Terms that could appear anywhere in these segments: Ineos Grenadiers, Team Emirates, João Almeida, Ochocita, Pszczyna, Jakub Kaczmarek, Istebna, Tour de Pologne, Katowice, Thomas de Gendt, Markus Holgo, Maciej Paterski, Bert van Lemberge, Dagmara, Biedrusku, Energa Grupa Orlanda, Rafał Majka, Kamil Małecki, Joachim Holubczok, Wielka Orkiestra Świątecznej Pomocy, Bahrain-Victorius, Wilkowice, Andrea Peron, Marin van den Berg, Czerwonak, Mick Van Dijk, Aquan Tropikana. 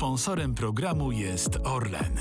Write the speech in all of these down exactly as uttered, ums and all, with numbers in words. Sponsorem programu jest Orlen.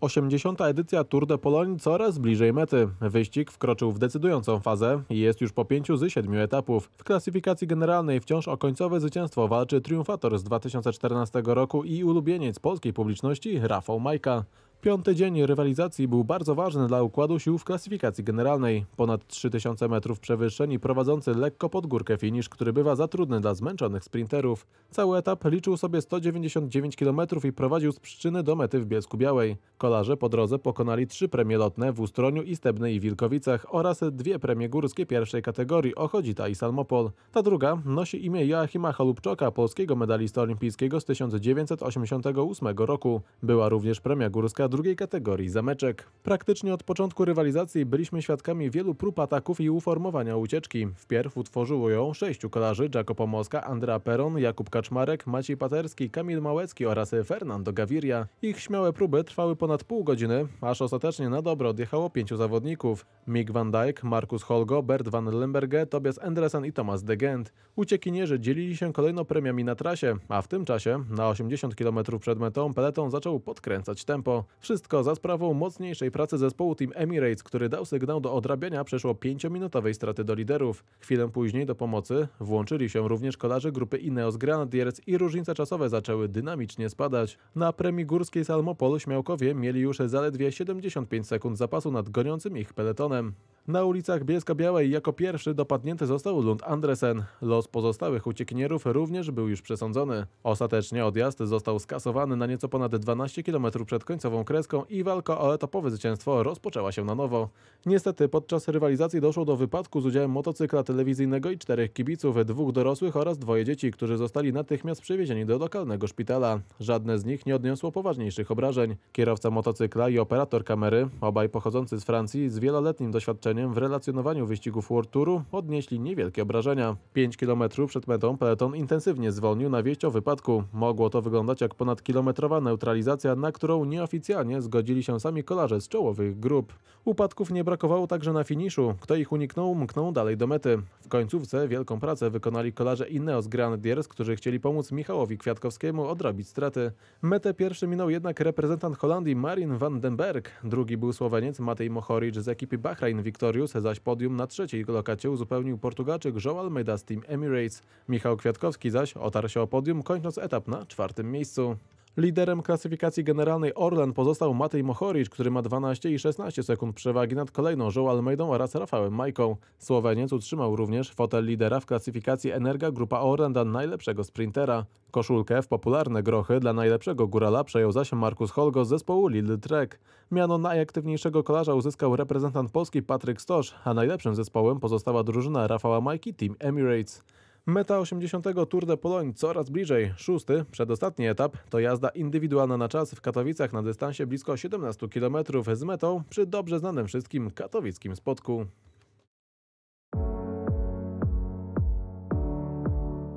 osiemdziesiąta edycja Tour de Pologne coraz bliżej mety. Wyścig wkroczył w decydującą fazę i jest już po pięciu z siedmiu etapów. W klasyfikacji generalnej wciąż o końcowe zwycięstwo walczy triumfator z dwa tysiące czternastego roku i ulubieniec polskiej publiczności Rafał Majka. Piąty dzień rywalizacji był bardzo ważny dla układu sił w klasyfikacji generalnej. Ponad trzy tysiące metrów przewyższeni prowadzący lekko pod górkę finisz, który bywa za trudny dla zmęczonych sprinterów. Cały etap liczył sobie sto dziewięćdziesiąt dziewięć kilometrów i prowadził z Pszczyny do mety w Bielsku Białej. Kolarze po drodze pokonali trzy premie lotne w Ustroniu, Istebny i Wilkowicach oraz dwie premie górskie pierwszej kategorii Ochocita i Salmopol. Ta druga nosi imię Joachima Holubczoka, polskiego medalisty olimpijskiego z tysiąc dziewięćset osiemdziesiątego ósmego roku. Była również premia górska drugiej kategorii zameczek. Praktycznie od początku rywalizacji byliśmy świadkami wielu prób ataków i uformowania ucieczki. Wpierw utworzyło ją sześciu kolarzy: Jacopo Mosca, Andrea Peron, Jakub Kaczmarek, Maciej Paterski, Kamil Małecki oraz Fernando Gaviria. Ich śmiałe próby trwały ponad pół godziny, aż ostatecznie na dobro odjechało pięciu zawodników: Mick Van Dijk, Markus Holgo, Bert van Lemberge, Tobias Andresen i Thomas de Gendt. Uciekinierzy dzielili się kolejno premiami na trasie, a w tym czasie na osiemdziesiąt kilometrów przed metą peleton zaczął podkręcać tempo. Wszystko za sprawą mocniejszej pracy zespołu Team Emirates, który dał sygnał do odrabiania przeszło pięciominutowej straty do liderów. Chwilę później do pomocy włączyli się również kolarze grupy Ineos Grenadiers i różnice czasowe zaczęły dynamicznie spadać. Na premii górskiej Salmopol śmiałkowie mieli już zaledwie siedemdziesiąt pięć sekund zapasu nad goniącym ich peletonem. Na ulicach Bielska Białej jako pierwszy dopadnięty został Lund Andresen. Los pozostałych uciekinierów również był już przesądzony. Ostatecznie odjazd został skasowany na nieco ponad dwanaście kilometrów przed końcową kreską i walka o etapowe zwycięstwo rozpoczęła się na nowo. Niestety podczas rywalizacji doszło do wypadku z udziałem motocykla telewizyjnego i czterech kibiców, dwóch dorosłych oraz dwoje dzieci, którzy zostali natychmiast przewiezieni do lokalnego szpitala. Żadne z nich nie odniosło poważniejszych obrażeń. Kierowca motocykla i operator kamery, obaj pochodzący z Francji, z wieloletnim doświadczeniem w relacjonowaniu wyścigów World Touru, odnieśli niewielkie obrażenia. pięć kilometrów przed metą peleton intensywnie zwolnił na wieść o wypadku. Mogło to wyglądać jak ponadkilometrowa neutralizacja, na którą nieoficjalnie zgodzili się sami kolarze z czołowych grup. Upadków nie brakowało także na finiszu. Kto ich uniknął, mknął dalej do mety. W końcówce wielką pracę wykonali kolarze Ineos Grenadiers, którzy chcieli pomóc Michałowi Kwiatkowskiemu odrobić straty. Metę pierwszy minął jednak reprezentant Holandii Marin van den Berg. Drugi był Słoweniec Matej Mohorič z ekipy Bahrain-Victorius, zaś podium na trzeciej lokacie uzupełnił Portugalczyk João Almeida z Team Emirates. Michał Kwiatkowski zaś otarł się o podium, kończąc etap na czwartym miejscu. Liderem klasyfikacji generalnej Orlen pozostał Matej Mohorič, który ma dwanaście i szesnaście sekund przewagi nad kolejną João Almeidą oraz Rafałem Majką. Słoweniec utrzymał również fotel lidera w klasyfikacji Energa Grupa Orlanda najlepszego sprintera. Koszulkę w popularne grochy dla najlepszego górala przejął zaś Markus Holgo z zespołu Lidl Trek. Miano najaktywniejszego kolarza uzyskał reprezentant Polski Patryk Stosz, a najlepszym zespołem pozostała drużyna Rafała Majki Team Emirates. Meta osiemdziesiątego Tour de Pologne coraz bliżej. Szósty, przedostatni etap to jazda indywidualna na czas w Katowicach na dystansie blisko siedemnaście kilometrów z metą przy dobrze znanym wszystkim katowickim spotku.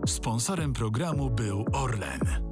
Sponsorem programu był Orlen.